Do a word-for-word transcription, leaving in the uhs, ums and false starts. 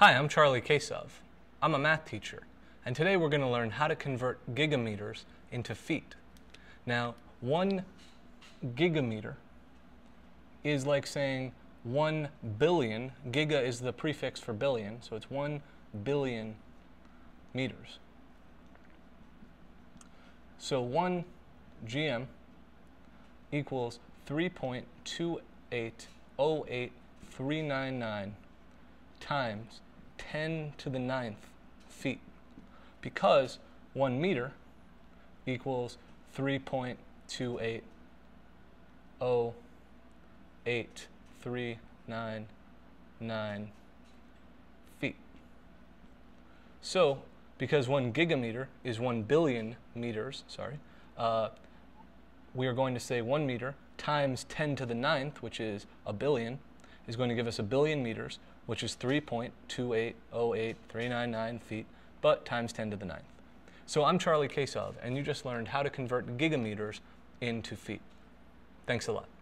Hi, I'm Charlie Kasov. I'm a math teacher, and today we're going to learn how to convert gigameters into feet. Now, one gigameter is like saying one billion. Giga is the prefix for billion, so it's one billion meters. So one G M equals three point two eight zero eight three nine nine times ten to the ninth feet, because one meter equals three point two eight zero eight three nine nine feet. So, because one gigameter is one billion meters, sorry, uh, we are going to say one meter times ten to the ninth, which is a billion, is going to give us a billion meters, which is three point two eight zero eight three nine nine feet, but times ten to the ninth. So I'm Charlie Kasov, and you just learned how to convert gigameters into feet. Thanks a lot.